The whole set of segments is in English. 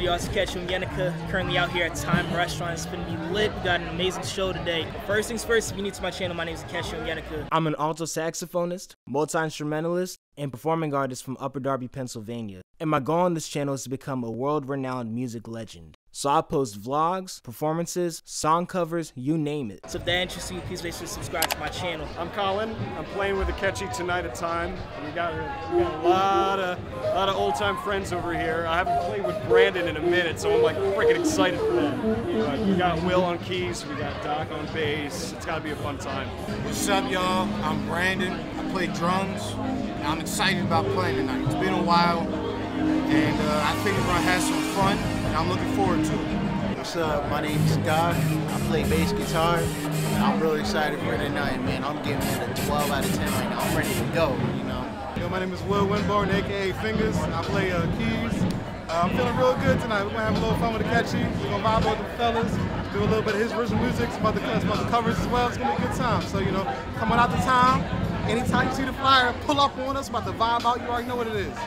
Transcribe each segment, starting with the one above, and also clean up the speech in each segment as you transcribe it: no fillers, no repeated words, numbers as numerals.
good, y'all? It's Ikechi Onyenaka, currently out here at Time Restaurant. It's gonna be lit. We got an amazing show today. First things first, if you're new to my channel, my name is Ikechi Onyenaka. I'm an alto saxophonist, multi-instrumentalist, and performing artist from Upper Darby, Pennsylvania. And my goal on this channel is to become a world-renowned music legend. So I post vlogs, performances, song covers, you name it. So if that interests you, please make sure to subscribe to my channel. I'm Colin. I'm playing with Ikechi tonight at Time. We got a lot of old-time friends over here. I haven't played with Brandon in a minute, so I'm like freaking excited for that. We got Will on keys. We got Doc on bass. It's got to be a fun time. What's up, y'all? I'm Brandon. I play drums. And I'm excited about playing tonight. It's been a while, and I think we're going to have some fun. And I'm looking forward to it. What's up? My name's Doc. I play bass guitar. And I'm really excited for tonight, man. I'm giving it a 12 out of 10 right now. I'm ready to go, you know. Yo, my name is Will Winborne, a.k.a. Fingers. I play keys. I'm feeling real good tonight. We're going to have a little fun with Ikechi. We're going to vibe with the fellas, do a little bit of his original music, some other covers as well. It's going to be a good time. So, you know, come on out to Time. Anytime you see the flyer, pull up on us. About to vibe out. You already know what it is.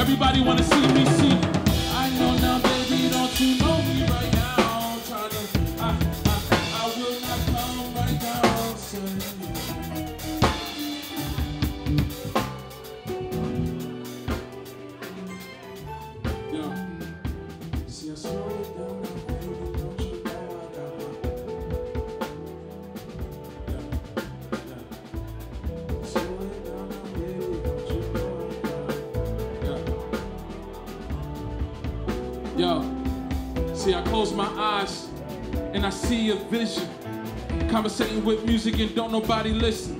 Everybody wanna see me see. I know now, baby, don't you know me right now? Tryna, I will not come right down, son. Yeah. See, I slow it down, baby, don't you know I got it. Yeah. Slow it down, baby, don't you know. Yo, see, I close my eyes and I see a vision. Conversating with music and don't nobody listen.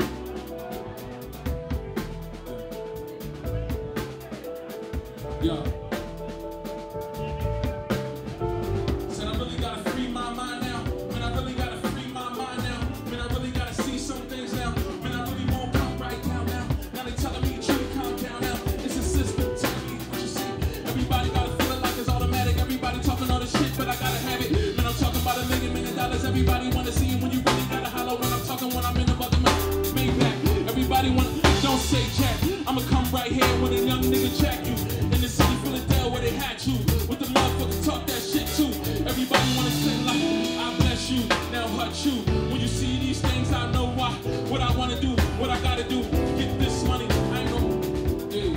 Yo. Said I really gotta free my mind now. Man, I really gotta free my mind now. Man, I really gotta see some things now. Man, I really won't come right down now. Now they telling me you to calm down now. It's a system telling me what you see. Everybody gotta talking all this shit, but I gotta have it. Man, I'm talking about $1 million. Everybody wanna see you when you really gotta holler. When I'm talking, when I'm in the motherfucking Maybach. Everybody wanna, don't say jack. I'ma come right here with a young nigga jack you. In the city Philadelphia where they had you. With the motherfucker talk that shit too. Everybody wanna sit like, I bless you, now hurt you. When you see these things, I know why. What I wanna do, what I gotta do. Get this money, I know. Dude.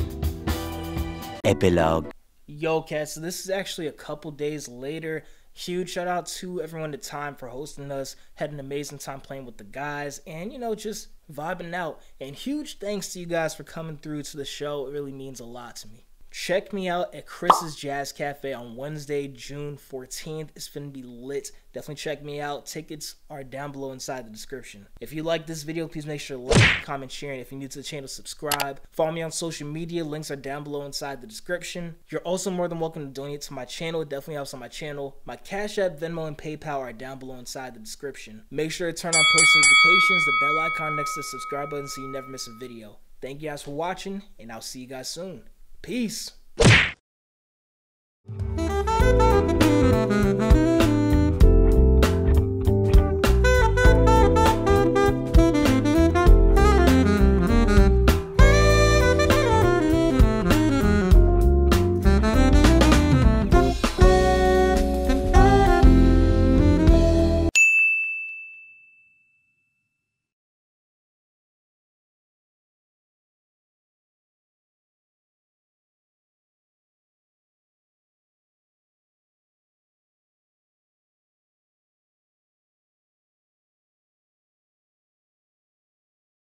Epilogue. Yo, cats, so this is actually a couple days later. Huge shout out to everyone at Time for hosting us. Had an amazing time playing with the guys and, you know, just vibing out. And huge thanks to you guys for coming through to the show. It really means a lot to me. Check me out at Chris's Jazz Cafe on Wednesday, June 14th. It's finna be lit. Definitely check me out. Tickets are down below inside the description. If you like this video, please make sure to like, comment, share, and if you're new to the channel, subscribe. Follow me on social media. Links are down below inside the description. You're also more than welcome to donate to my channel. It definitely helps on my channel. My Cash App, Venmo, and PayPal are down below inside the description. Make sure to turn on post notifications, the bell icon next to the subscribe button so you never miss a video. Thank you guys for watching, and I'll see you guys soon. Peace.